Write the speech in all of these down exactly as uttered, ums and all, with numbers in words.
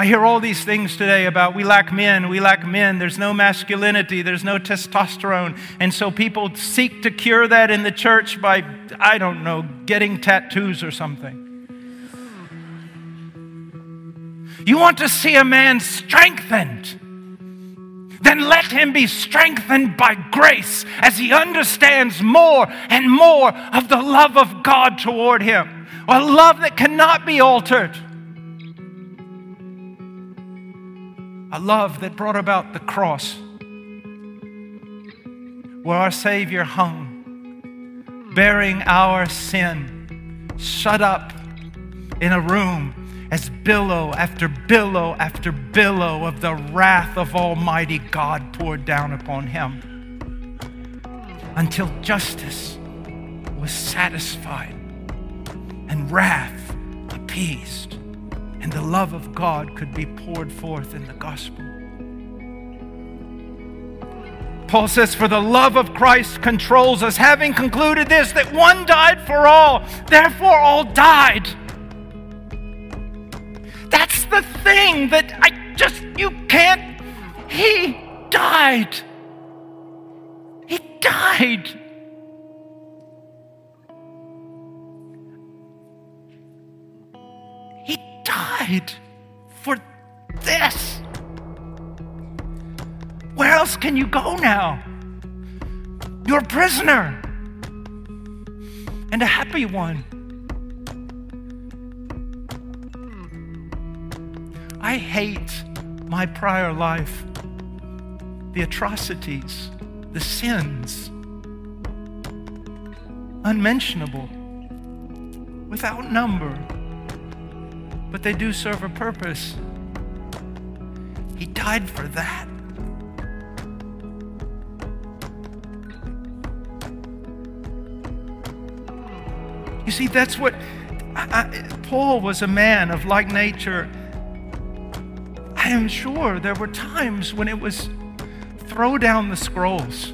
I hear all these things today about we lack men, we lack men, there's no masculinity, there's no testosterone. And so people seek to cure that in the church by, I don't know, getting tattoos or something. You want to see a man strengthened? Then let him be strengthened by grace as he understands more and more of the love of God toward him. A love that cannot be altered. A love that brought about the cross, where our Savior hung, bearing our sin, shut up in a room as billow after billow after billow of the wrath of Almighty God poured down upon him, until justice was satisfied and wrath appeased. And the love of God could be poured forth in the gospel. Paul says, for the love of Christ controls us, having concluded this, that one died for all, therefore all died. That's the thing that I just, you can't, he died. He died. Died for this. Where else can you go now? You're a prisoner, and a happy one. I hate my prior life, the atrocities, the sins, unmentionable, without number. But they do serve a purpose. He died for that. You see, that's what I, I, Paul was a man of like nature. I am sure there were times when it was throw down the scrolls,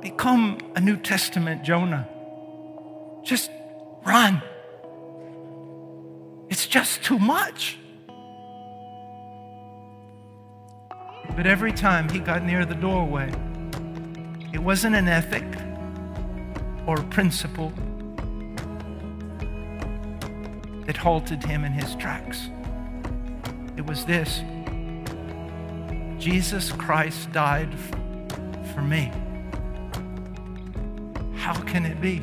become a New Testament Jonah. Just run. It's just too much. But every time he got near the doorway, it wasn't an ethic or a principle that halted him in his tracks. It was this: Jesus Christ died for me. How can it be?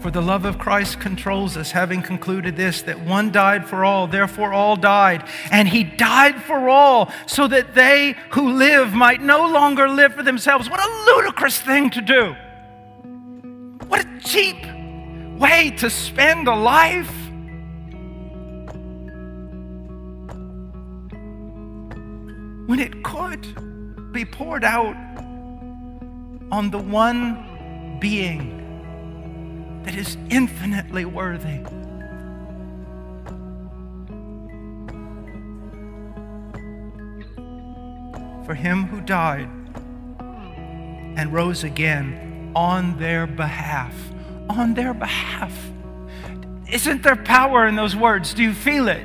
For the love of Christ controls us, having concluded this, that one died for all, therefore all died. And he died for all, so that they who live might no longer live for themselves. What a ludicrous thing to do. What a cheap way to spend a life. When it could be poured out on the one being that is infinitely worthy. For him who died and rose again on their behalf. On their behalf. Isn't there power in those words? Do you feel it?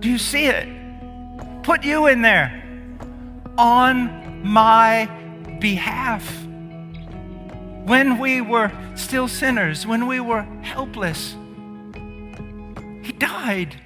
Do you see it? Put you in there. On my behalf. When we were still sinners, when we were helpless, he died.